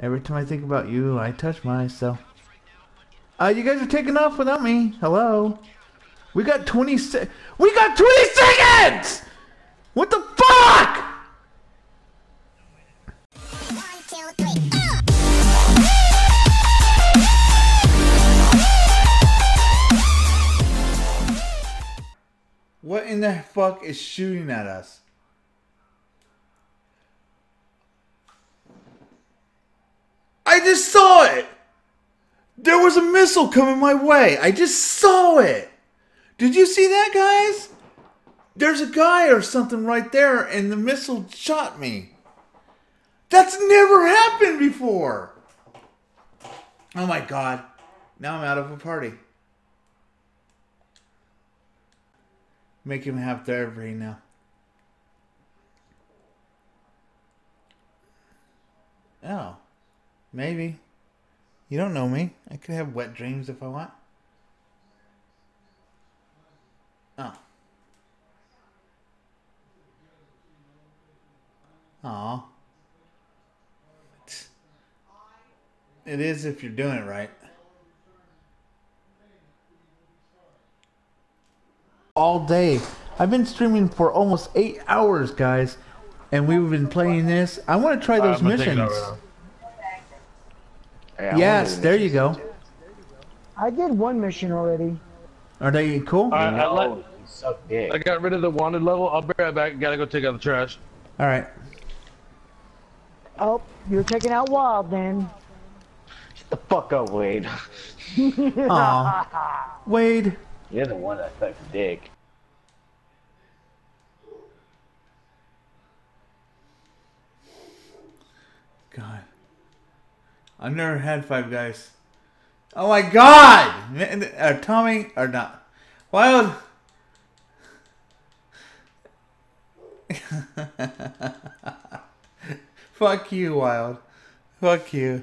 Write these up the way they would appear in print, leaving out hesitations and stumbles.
Every time I think about you, I touch myself. You guys are taking off without me. Hello? We got 20 seconds. We got 20 seconds! What the fuck? What in the fuck is shooting at us? I just saw it! There was a missile coming my way. I just saw it! Did you see that, guys? There's a guy or something right there and the missile shot me. That's never happened before! Oh my god. Now I'm out of a party. Make him have therapy now. Oh. Maybe. You don't know me. I could have wet dreams if I want. Oh. Aw. It is if you're doing it right. All day. I've been streaming for almost 8 hours, guys. And we've been playing this. I want to try those missions. Yeah, yes, there you go. I did one mission already. Are they cool? I got rid of the wanted level. I'll be right back. Gotta go take out the trash. Alright. Oh, you're taking out Wild then. Shut the fuck up, Wade. Aw. Wade. You're the one that sucks dick. God. I've never had Five Guys. Oh my god! Tommy, or not. Wild! Fuck you, Wild. Fuck you.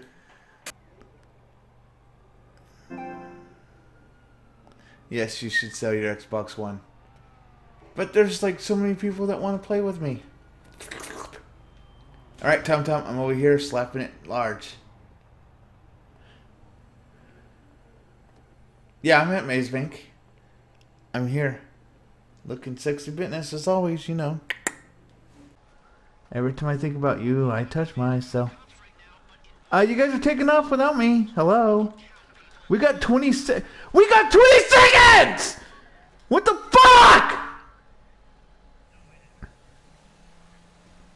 Yes, you should sell your Xbox One. But there's like so many people that want to play with me. Alright, Tom, I'm over here slapping it large. Yeah, I'm at Maze Bank. I'm here. Looking sexy business as always, you know. Every time I think about you, I touch myself. You guys are taking off without me. Hello? We got 20 se- We got 20 seconds! What the fuck?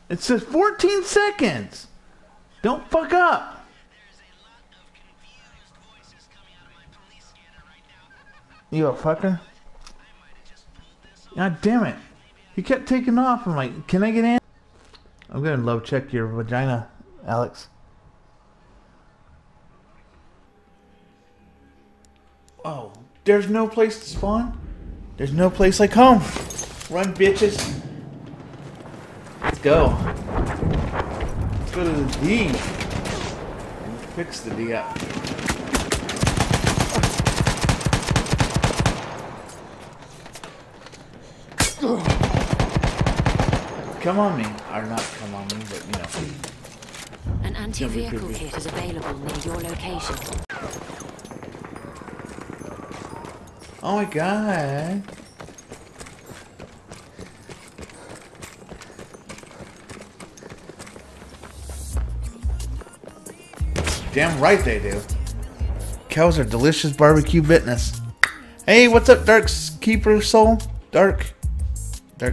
It says 14 seconds. Don't fuck up. You a fucker? God damn it. He kept taking off. I'm like, can I get in? I'm gonna love check your vagina, Alex. Oh, there's no place to spawn? There's no place like home. Run, bitches. Let's go. Let's go to the D. And fix the D up. Come on me, or not come on me, but you know. An anti-vehicle kit is available near your location. Oh my god! Damn right they do. Cows are delicious barbecue bitness. Hey, what's up, Dark Keeper Soul? I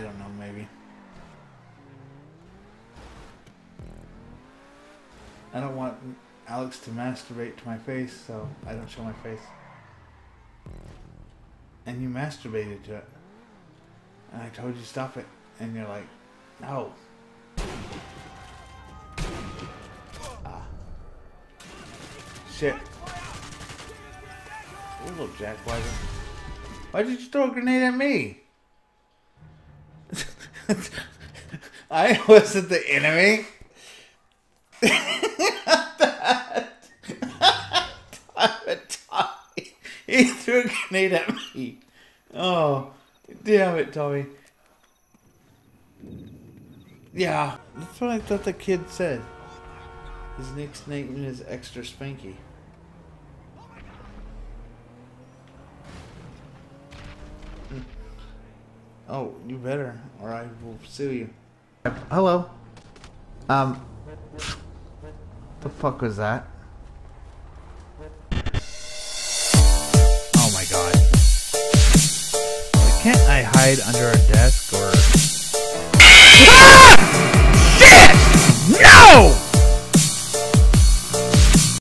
don't know, maybe. I don't want Alex to masturbate to my face, so I don't show my face. And you masturbated to it. And I told you stop it. And you're like, no. Ah. Shit. A little jackwagon. Why did you throw a grenade at me? I wasn't the enemy. He threw a grenade at me. Oh, damn it, Tommy. Yeah, that's what I thought the kid said. His nickname is Extra Spanky. Oh, you better, or I will sue you. Hello. The fuck was that? Oh my god. Why can't I hide under a desk or... Ah! Shit! No!